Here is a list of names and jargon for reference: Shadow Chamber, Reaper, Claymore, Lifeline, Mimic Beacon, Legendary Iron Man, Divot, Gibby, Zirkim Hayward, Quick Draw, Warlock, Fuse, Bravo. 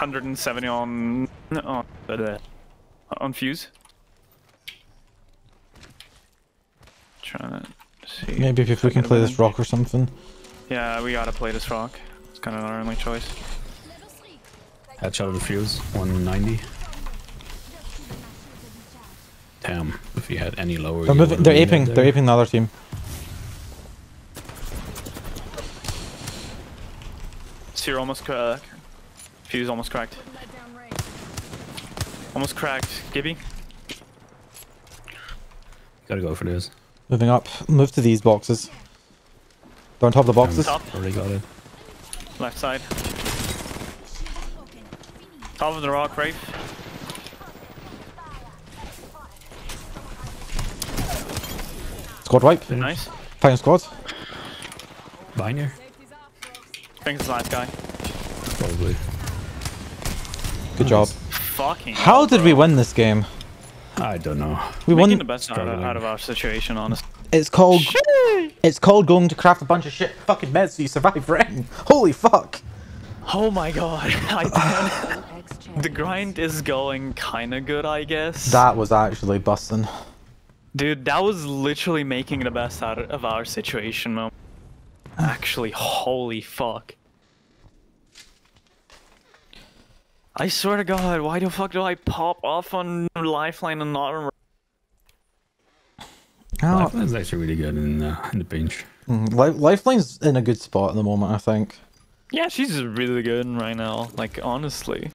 170 on Fuse. Trying to see. Maybe if we can play this rock or something. Yeah, we gotta play this rock. It's kind of our only choice. Headshot of the Fuse, 190. Damn, if you had any lower. They're aping the other team. Seer almost cracked. Fuse almost cracked. Almost cracked. Gibby. Gotta go for this. Moving up. Move to these boxes. They're on top of the boxes. Top. Already got it. Left side. Top of the rock, right? Squad wipe. Nice. Final squad. Viner. I think it's the last guy. Probably. Good job. Fucking How did we win this game? I don't know. We won the best out of our situation, honestly. It's called. Shit. It's called going to craft a bunch of shit fucking meds so you survive rain. Holy fuck. Oh my god. I did. The grind is going kinda good, I guess. That was actually busting. Dude, that was literally making the best out of our situation, man. Actually, holy fuck. I swear to god, why the fuck do I pop off on Lifeline and not on... Lifeline's actually really good in the bench. Lifeline's in a good spot at the moment, I think. Yeah, she's really good right now, like, honestly.